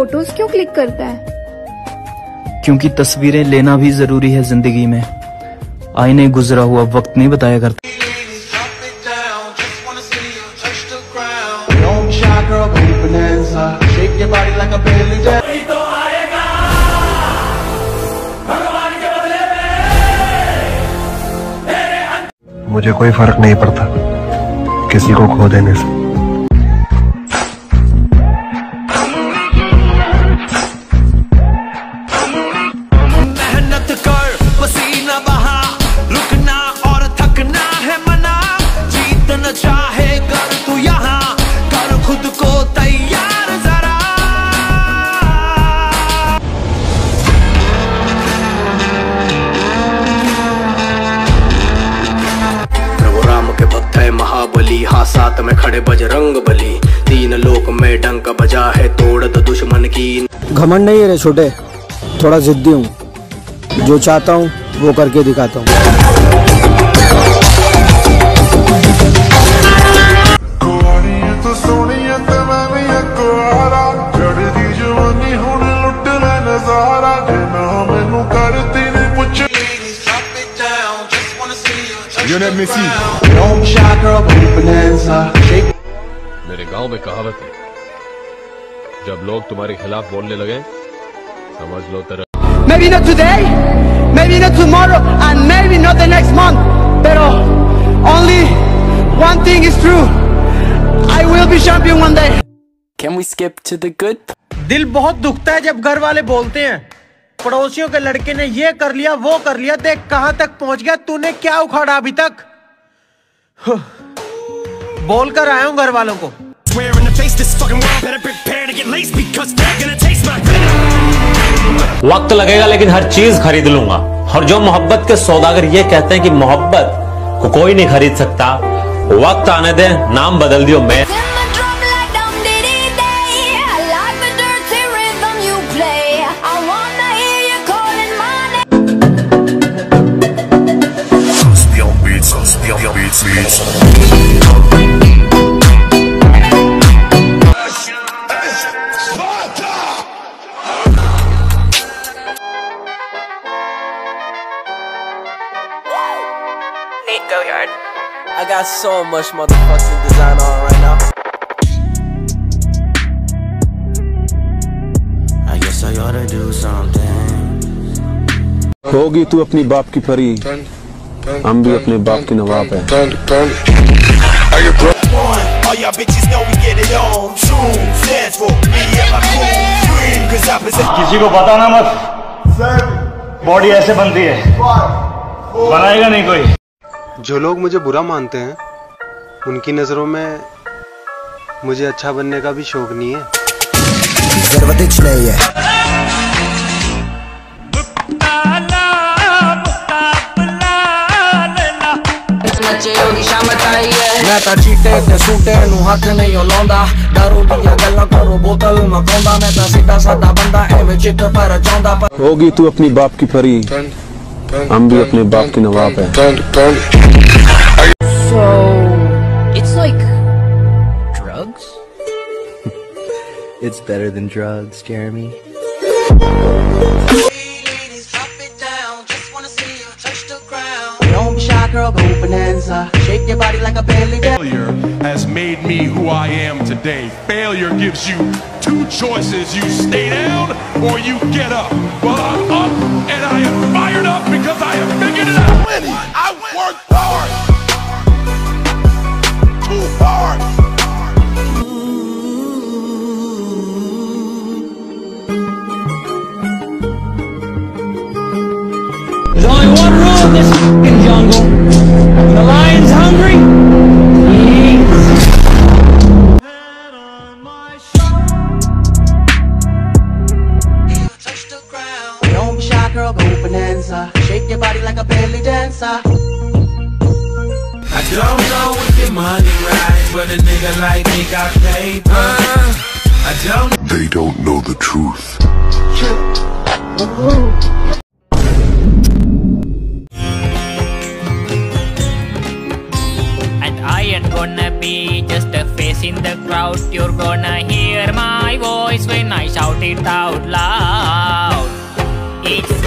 Photos क्यों click करता है? क्योंकि तस्वीरें लेना भी जरूरी है जिंदगी में। आईने गुजरा हुआ वक्त नहीं बताया करता। मुझे कोई फर्क नहीं पड़ता किसी को खो देने से। मेहनत कर, पसीना बहा, रुकना और थकना है मना। जीतना चाहे कर तू यहाँ, कर खुद को तैयार जरा। महाबली हाँ साथ में खड़े बजरंग बली। तीन लोक में डंका बजा है, तोड़ दो दुश्मन की। घमंड नहीं है रे छोटे, थोड़ा जिद्दी हूँ। जो चाहता हूँ वो करके दिखाता हूँ। मेरे गांव में कहावत है, जब लोग तुम्हारे खिलाफ बोलने लगे समझ लो तरह। Maybe not today, maybe not tomorrow, and maybe not the next month. Pero only one thing is true. I will be champion one day. Can we skip to the good? दिल बहुत दुखता है जब घर वाले बोलते हैं पड़ोसियों के लड़के ने ये कर लिया वो कर लिया, देख कहां तक पहुंच गया, तूने क्या उखाड़ा अभी तक। बोल कर आया हूं घर वालों को। वक्त लगेगा लेकिन हर चीज खरीद लूंगा। और जो मोहब्बत के सौदागर ये कहते हैं कि मोहब्बत को कोई नहीं खरीद सकता, वक्त आने दे, नाम बदल दियो। मैं I got so much motherfucking design on right now. I guess I ought to do something. होगी तू अपनी बाप की परी, हम भी अपने बाप के नवाब हैं। किसी को बताना मत सर, बॉडी ऐसे बनती है, बनाएगा नहीं कोई। जो लोग मुझे बुरा मानते हैं उनकी नजरों में मुझे अच्छा बनने का भी शौक नहीं है। जरूरत नहीं है। होगी तू अपनी बाप की परी, हम भी अपने बाप के नवाब हैं। So it's like drugs? It's better than drugs, Jeremy. Girl, go bonanza. Shake your body like a belly dancer. Failure has made me who I am today. Failure gives you two choices. You stay down or you get up. Well, I'm up and I am fired up because I have figured it out. I worked hard. Too hard. There's only one rule in this fucking jungle. The lion's hungry. He eats. Head on my shoulder. Touch the ground. Don't be shy, girl, go bonanza. Shake your body like a belly dancer. I don't know if the money right, but a nigga like me got paper. I don't. They don't know the truth. Whoa. Gonna be just a face in the crowd. You're gonna hear my voice when I shout it it out loud. It's